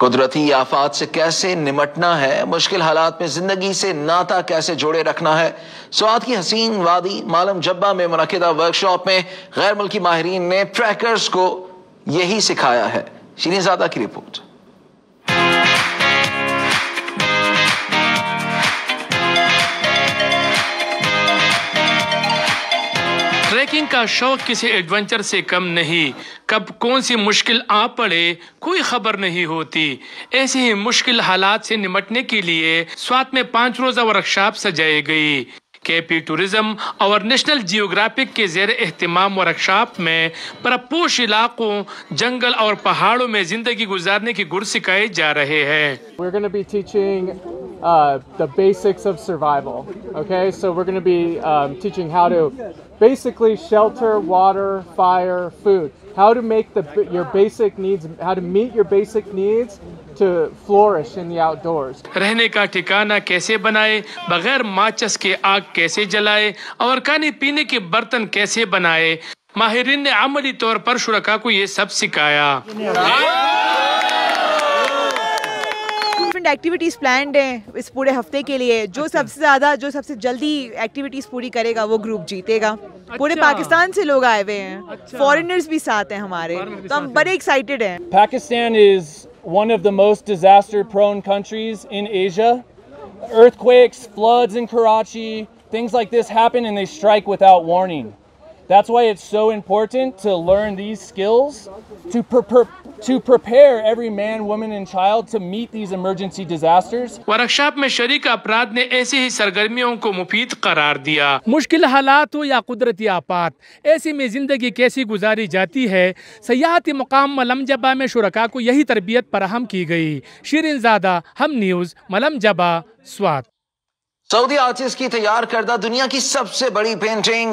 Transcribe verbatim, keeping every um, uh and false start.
कुदरती आफात से कैसे निमटना है, मुश्किल हालात में जिंदगी से नाता कैसे जोड़े रखना है। स्वात की हसीन वादी मालम जब्बा में मुनक़िदा वर्कशॉप में गैर मुल्की माहिरीन ने ट्रैकर्स को यही सिखाया है। शिरीन ज़ादा की रिपोर्ट। ट्रैकिंग का शौक किसी एडवेंचर से कम नहीं, कब कौन सी मुश्किल आ पड़े कोई खबर नहीं होती। ऐसे ही मुश्किल हालात से निपटने के लिए स्वात में पाँच रोजा वर्कशॉप सजाई गई। केपी टूरिज्म और नेशनल जियोग्राफिक के ज़ेर एहतिमाम वर्कशॉप में पुरअपोश इलाकों, जंगल और पहाड़ों में जिंदगी गुजारने की गुर सिखाए जा रहे हैं। Uh, the basics of survival. Okay, so we're going to be um, teaching how to basically shelter, water, fire, food. How to make the your basic needs, how to meet your basic needs to flourish in the outdoors. रहने का ठिकाना कैसे बनाए, बगैर माचिस के आग कैसे जलाए और खाने पीने के बर्तन कैसे बनाए, माहिरीन ने अमली तौर पर शुरका को ये सब सिखाया। एक्टिविटीज प्लान हैं इस पूरे हफ्ते के लिए। जो अच्छा। सबसे ज्यादा जो सबसे जल्दी एक्टिविटीज पूरी करेगा वो ग्रुप जीतेगा। अच्छा। पूरे पाकिस्तान से लोग आए हुए हैं, फॉरेनर्स अच्छा। भी साथ हैं हमारे, तो हम बड़े एक्साइटेड हैं। Pakistan is one of the most disaster prone countries in Asia. Earthquakes, floods in Karachi, things like this happen and they strike without warning. That's why it's so important to learn these skills to prepare to prepare every man, woman and child to meet these emergency disasters. Workshop में शरीक अपराध ने ऐसी ही सरगर्मियों को मुफीद करार दिया। मुश्किल हालात हो या कुदरती आफात, ऐसे में जिंदगी कैसी गुजारी जाती है, सयाहती मुकाम मलम जबा में शुरका को यही तरबियत फराहम की गई। शिरीन ज़ादा, हम न्यूज़, मलम जबा, स्वात। सऊदी आर्टिस्ट की तैयार करदा दुनिया की सबसे बड़ी पेंटिंग